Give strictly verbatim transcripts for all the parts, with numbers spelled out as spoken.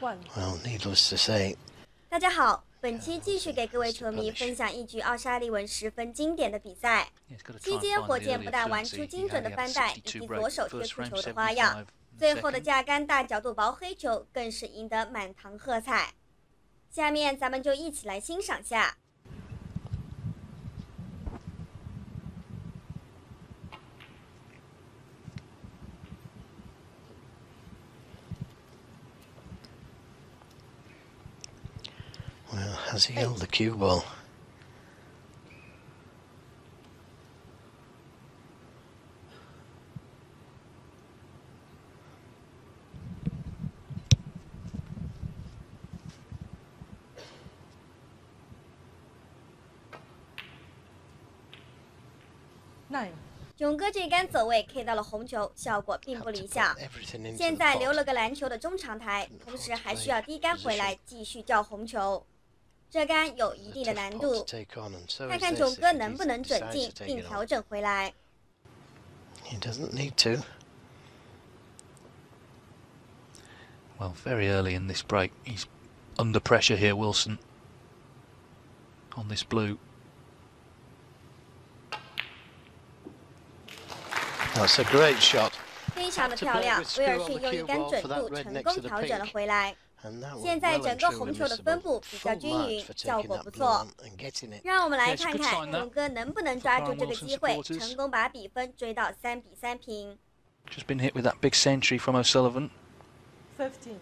Well, needless to say. 大家好，本期继续给各位球迷分享一局奥沙利文十分经典的比赛。期间，火箭不但玩出精准的翻带以及左手贴出球的花样，最后的架杆大角度薄黑球更是赢得满堂喝彩。下面咱们就一起来欣赏下。 Well, has he held the cue ball? Nine. 勇哥这一杆走位 K 到了红球，效果并不理想。现在留了个篮球的中长台，同时还需要低杆回来继续叫红球。 这杆有一定的难度，看看囧哥能不能准进并调整回来。He doesn't need to. Well, very early in this break, he's under pressure here, Wilson. On this blue. That's a great shot. 非常的漂亮，威尔逊用一杆准度成功调整了回来。 现在整个红球的分布比较均匀，效果不错。让我们来看看勇哥能不能抓住这个机会，成功把比分追到三比三平。Just been hit with that big century from O'Sullivan. Fifteen.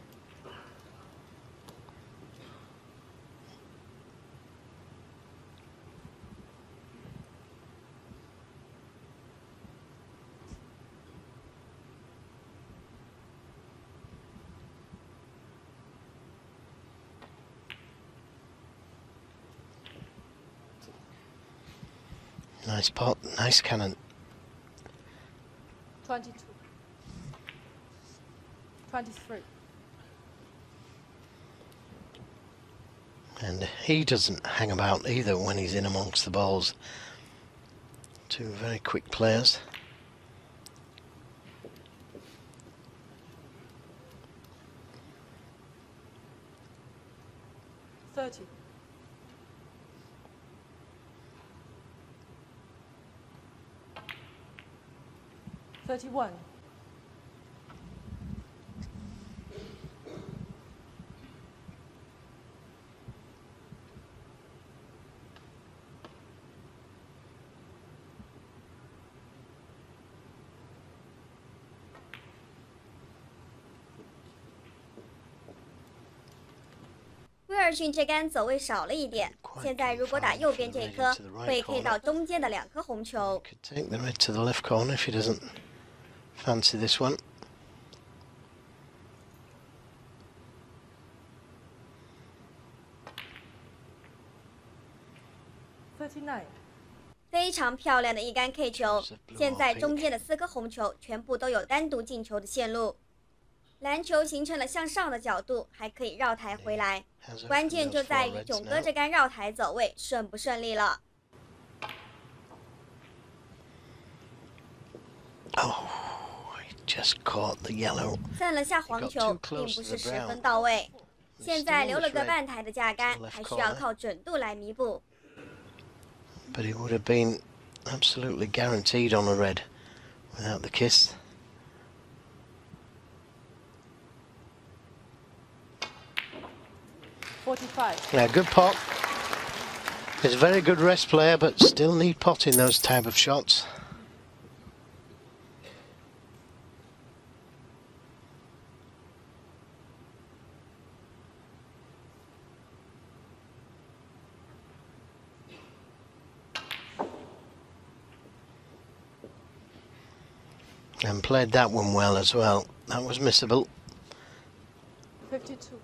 Nice pot, nice cannon. Twenty-two. Twenty-three. And he doesn't hang about either when he's in amongst the balls. Two very quick players. Thirty. Thirty-one. Wilson 这杆走位少了一点，现在如果打右边这颗，会 K 到中间的两颗红球。 Fancy this one. Thirty-nine. 非常漂亮的一杆 K 球，现在中间的四颗红球全部都有单独进球的线路。篮球形成了向上的角度，还可以绕台回来。关键就在于囧哥这杆绕台走位顺不顺利了。Oh. Just caught the yellow. 散了下黄球，并不是十分到位。现在留了个半台的架杆，还需要靠准度来弥补。But it would have been absolutely guaranteed on a red without the kiss. Forty-five. Yeah, good pot. He's a very good rest player, but still need pot in those type of shots. And played that one well as well. That was missable. Fifty-two.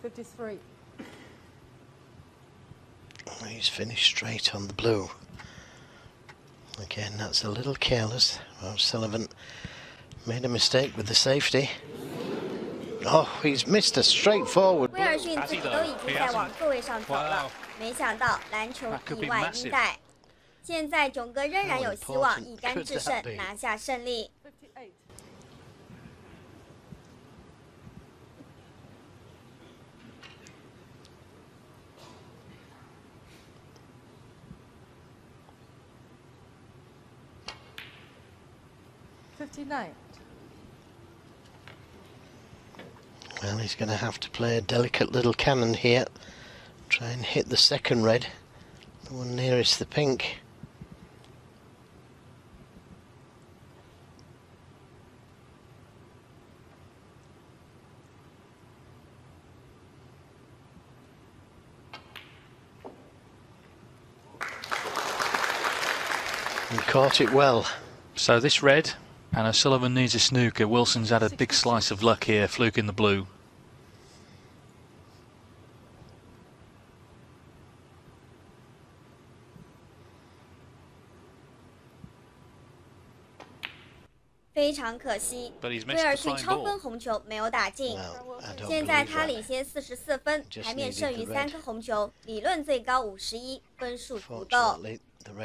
Fifty-three. He's finished straight on the blue. Again, that's a little careless. O'Sullivan made a mistake with the safety. Oh, he's missed a straightforward. 威尔逊自己都已经在往座位上走了，没想到篮球意外一带。现在囧哥仍然有希望一杆制胜，拿下胜利。fifty-nine. Well, he's going to have to play a delicate little cannon here. Try and hit the second red, the one nearest the pink. And caught it well. So this red, and O'Sullivan needs a snooker. Wilson's had a big slice of luck here, fluke in the blue.威尔逊超分红球没有打进，现在他领先四十四分，台面剩余三颗红球，理论最高五十一，分数足够。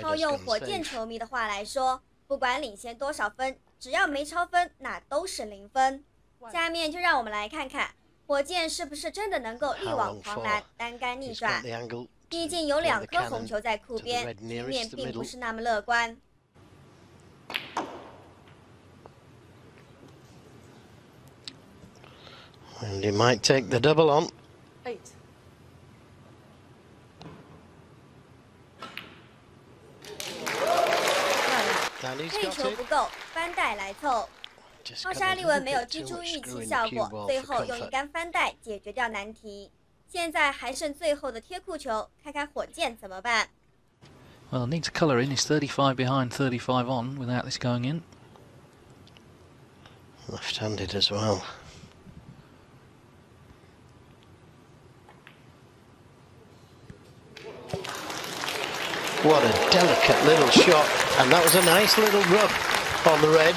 套用火箭球迷的话来说，不管领先多少分，只要没超分，那都是零分。下面就让我们来看看火箭是不是真的能够力挽狂澜，单杆逆转。毕竟有两颗红球在库边，局面并不是那么乐观。 And he might take the double on. Eight. And he's got it. 奥沙利文没有击出预期效果，最后用一杆翻带解决掉难题。现在还剩最后的贴库球，看看火箭怎么办。Well, needs a colour in. He's thirty-five behind, thirty-five on without this going in. Left-handed as well. What a delicate little shot, and that was a nice little rub on the red.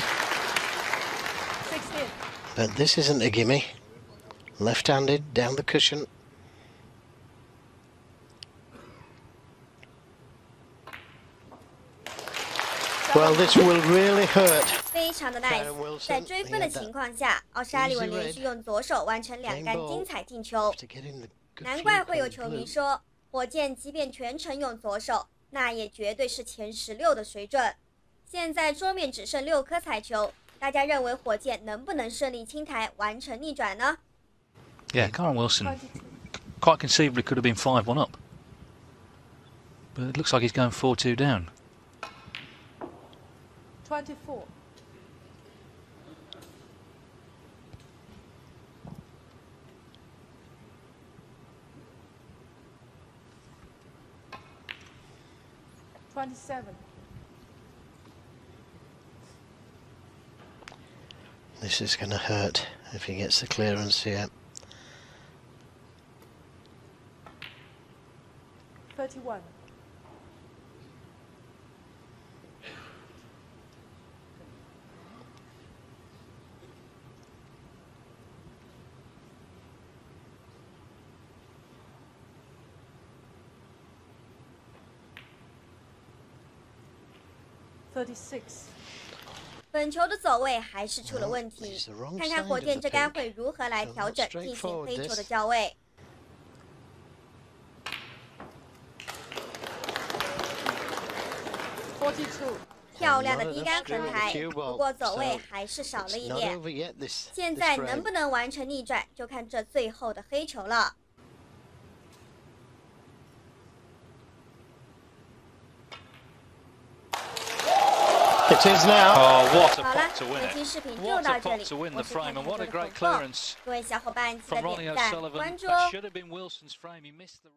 sixteen. But this isn't a gimme. Left-handed, down the cushion. Well, this will really hurt. 非常的 nice， 在追分的情况下，奥沙利文连续用左手完成两杆精彩进球。难怪会有球迷说，火箭即便全程用左手， 那也绝对是前十六的水准。现在桌面只剩六颗彩球，大家认为火箭能不能顺利清台完成逆转呢 ？Yeah, Karen Wilson quite conceivably could have been five one up, but it looks like he's going four two down. twenty-four. twenty-seven. This is going to hurt if he gets the clearance here. thirty-one. thirty-six. 本球的走位还是出了问题，看看火箭这杆会如何来调整进行飞球的较位。漂亮的低杆横台，不过走位还是少了一点。现在能不能完成逆转，就看这最后的黑球了。 It is now. Oh, what a pot to win it! What a pot to win the frame, and what a great clearance from Ronnie O'Sullivan. That should have been Wilson's frame. He missed the.